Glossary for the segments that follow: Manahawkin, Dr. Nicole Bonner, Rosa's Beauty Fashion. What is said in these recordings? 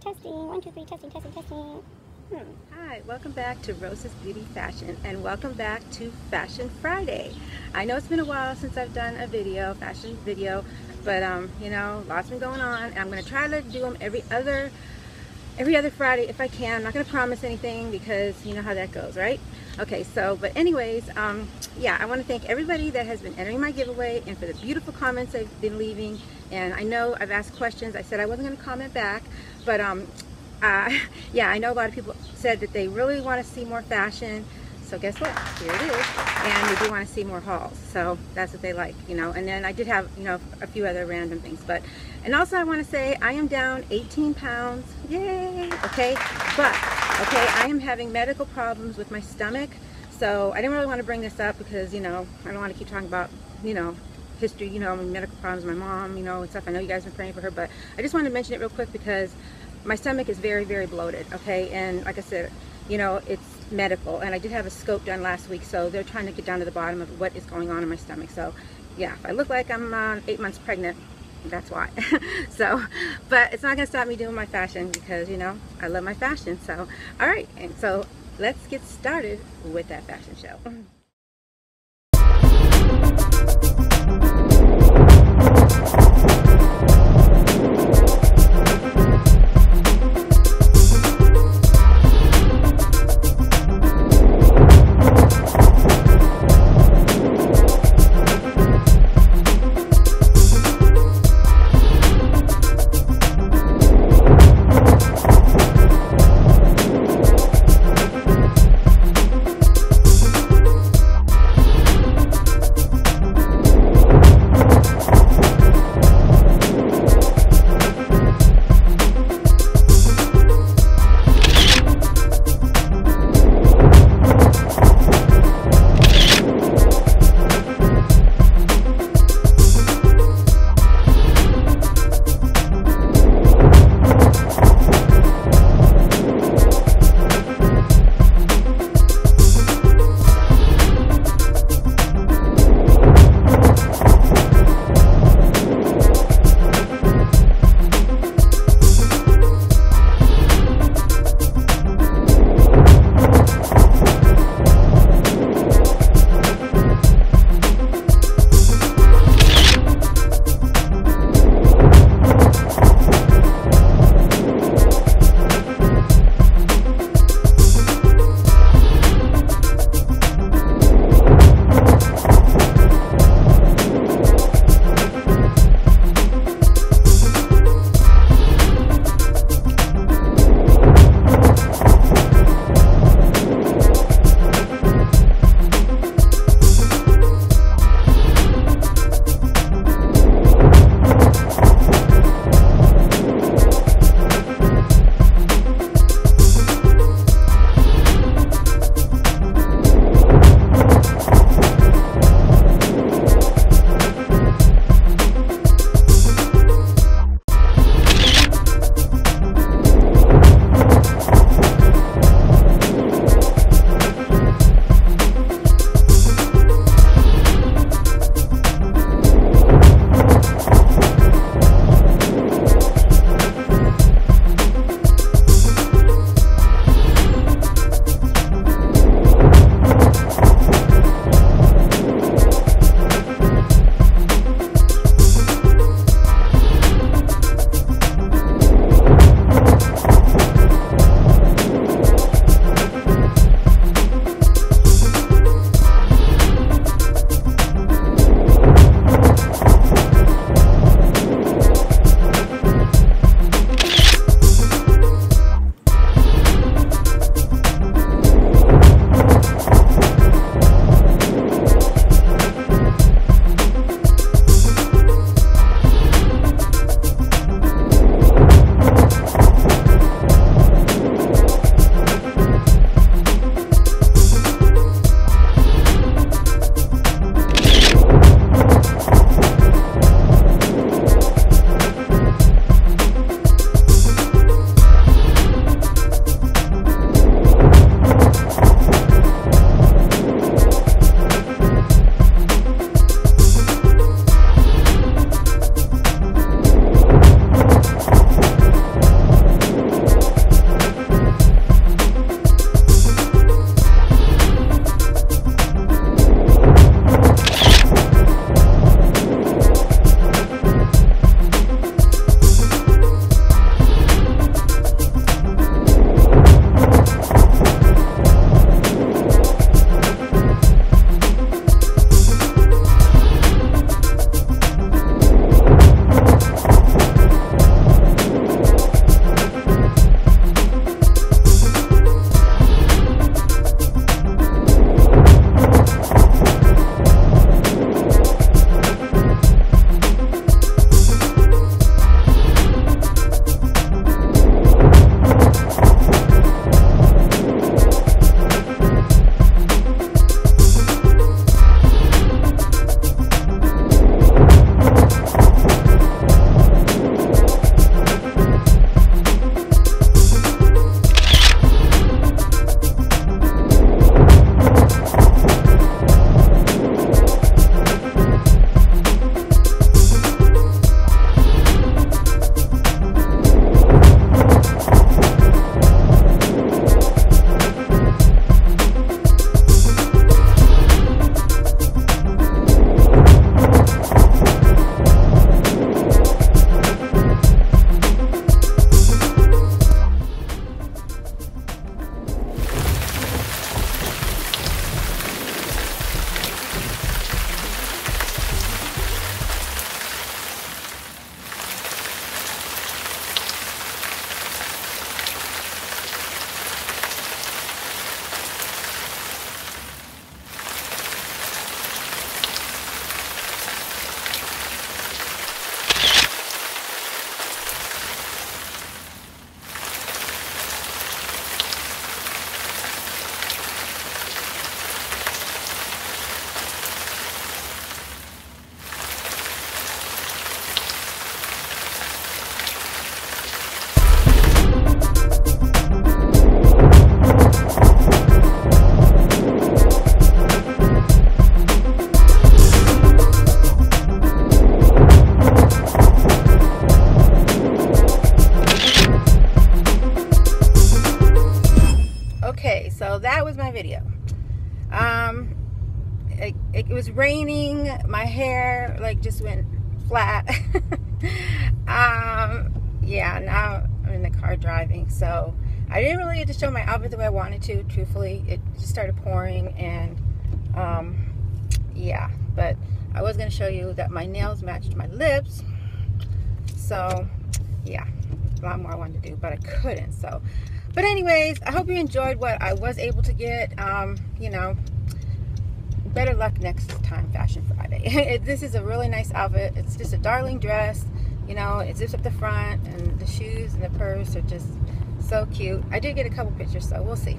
Testing, 1, 2, 3, testing, testing, testing. Hi, welcome back to Rosa's Beauty Fashion, and welcome back to Fashion Friday. I know it's been a while since I've done a video, fashion video, but you know, lots been going on, and I'm gonna try to do them every other Friday if I can. I'm not gonna promise anything because you know how that goes, right? Okay, so but anyways, yeah, I want to thank everybody that has been entering my giveaway and for the beautiful comments I've been leaving. And I know I've asked questions. I said I wasn't going to comment back, but yeah, I know a lot of people said that they really want to see more fashion. So guess what? Here it is. And they do want to see more hauls. So that's what they like, you know. And then I did have, you know, a few other random things. But, and also I want to say I am down 18 pounds. Yay! Okay. But, okay, I am having medical problems with my stomach. So I didn't really want to bring this up because, you know, I don't want to keep talking about, you know, history, you know, medical problems, my mom, you know, and stuff. I know you guys have been praying for her, but I just wanted to mention it real quick because my stomach is very, very bloated, okay? And like I said, you know, it's medical, and I did have a scope done last week, so they're trying to get down to the bottom of what is going on in my stomach. So yeah, if I look like I'm 8 months pregnant, that's why. So, but it's not gonna stop me doing my fashion because, you know, I love my fashion. So all right, and so let's get started with that fashion show. video. It was raining, my hair like just went flat. Yeah, now I'm in the car driving, so I didn't really get to show my outfit the way I wanted to, truthfully. It just started pouring, and yeah, but I was going to show you that my nails matched my lips, so yeah, a lot more I wanted to do, but I couldn't. So, but anyways, I hope you enjoyed what I was able to get. You know, better luck next time, Fashion Friday. This is a really nice outfit. It's just a darling dress, you know, it zips up the front, and the shoes and the purse are just so cute. I did get a couple pictures, so we'll see.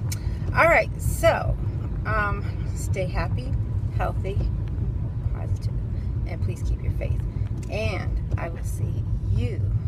All right, so stay happy, healthy, positive, and please keep your faith, and I will see you